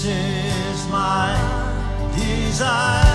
This is my desire.